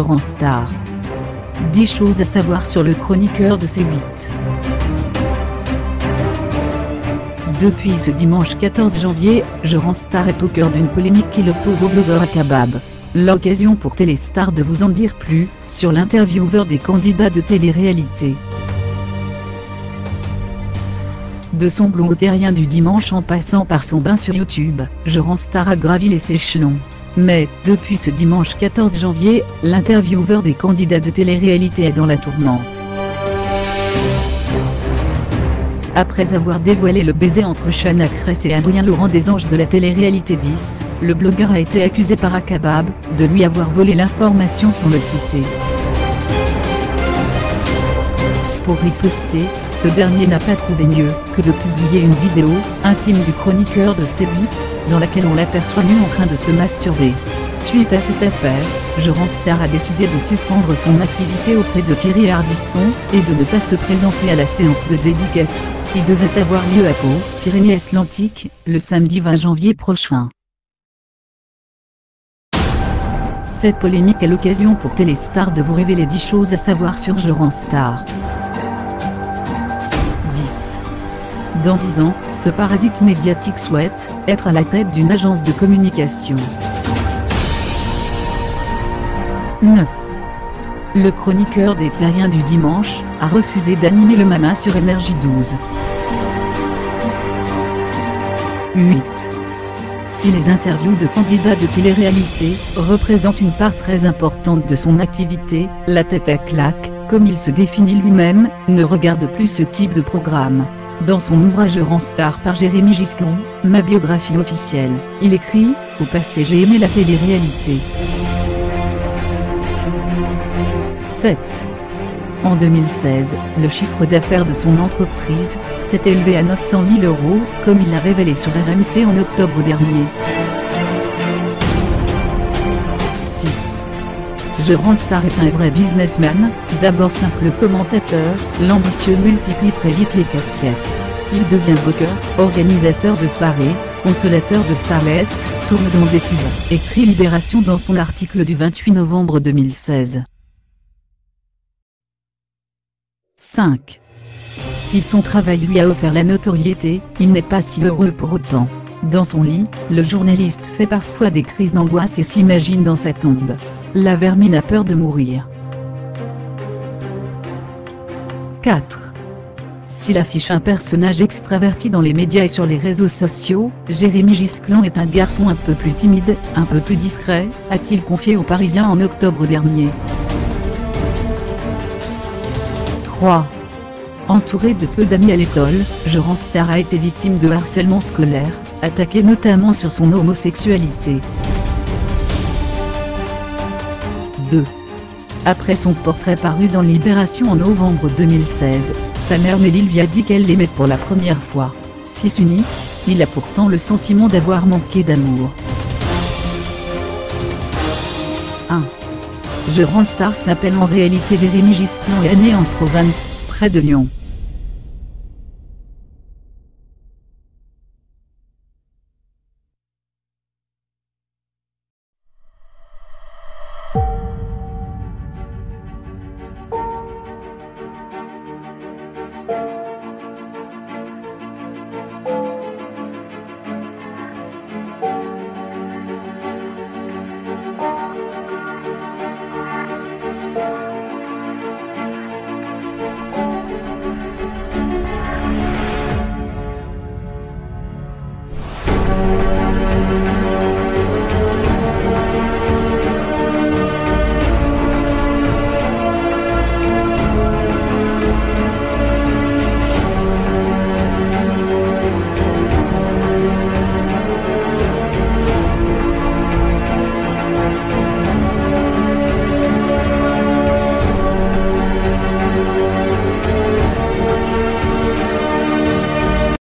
Jeremstar. 10 choses à savoir sur le chroniqueur de C8. Depuis ce dimanche 14 janvier, Jeremstar est au cœur d'une polémique qui l'oppose au blogueur Aqababe. L'occasion pour Téléstar de vous en dire plus, sur l'intervieweur des candidats de télé-réalité. De son blond terrien du dimanche en passant par son bain sur YouTube, Jeremstar a gravi les échelons. Mais, depuis ce dimanche 14 janvier, l'intervieweur des candidats de télé-réalité est dans la tourmente. Après avoir dévoilé le baiser entre Shana Kress et Adrien Laurent des Anges de la télé-réalité 10, le blogueur a été accusé par Aqababe de lui avoir volé l'information sans le citer. Pour riposter, ce dernier n'a pas trouvé mieux que de publier une vidéo intime du chroniqueur de C8, dans laquelle on l'aperçoit nu en train de se masturber. Suite à cette affaire, Jeremstar a décidé de suspendre son activité auprès de Thierry Ardisson et de ne pas se présenter à la séance de dédicace, qui devait avoir lieu à Pau, Pyrénées-Atlantiques, le samedi 20 janvier prochain. Cette polémique est l'occasion pour Téléstar de vous révéler 10 choses à savoir sur Jeremstar. 10. Dans 10 ans, ce parasite médiatique souhaite être à la tête d'une agence de communication. 9. Le chroniqueur des terriens du dimanche a refusé d'animer le Mama sur Énergie 12. 8. Si les interviews de candidats de télé-réalité représentent une part très importante de son activité, la tête à claque, comme il se définit lui-même, ne regarde plus ce type de programme. Dans son ouvrage Jeremstar par Jérémy Gisclon, ma biographie officielle, il écrit « Au passé j'ai aimé la télé-réalité ». 7. En 2016, le chiffre d'affaires de son entreprise s'est élevé à 900 000 €, comme il l'a révélé sur RMC en octobre dernier. 6. Jeremstar est un vrai businessman, d'abord simple commentateur, l'ambitieux multiplie très vite les casquettes. Il devient blogueur, organisateur de soirées, consolateur de starlettes, tourne dans des films, écrit Libération dans son article du 28 novembre 2016. 5. Si son travail lui a offert la notoriété, il n'est pas si heureux pour autant. Dans son lit, le journaliste fait parfois des crises d'angoisse et s'imagine dans sa tombe. La vermine a peur de mourir. 4. S'il affiche un personnage extraverti dans les médias et sur les réseaux sociaux, Jérémy Gisclon est un garçon un peu plus timide, un peu plus discret, a-t-il confié aux Parisiens en octobre dernier. 3. Entouré de peu d'amis à l'école, Jeremstar a été victime de harcèlement scolaire, attaqué notamment sur son homosexualité. 2. Après son portrait paru dans Libération en novembre 2016, sa mère Mélilvia dit qu'elle l'aimait pour la première fois. Fils unique, il a pourtant le sentiment d'avoir manqué d'amour. 1. Jeremstar s'appelle en réalité Jérémy Gisclon et est né en province, près de Lyon.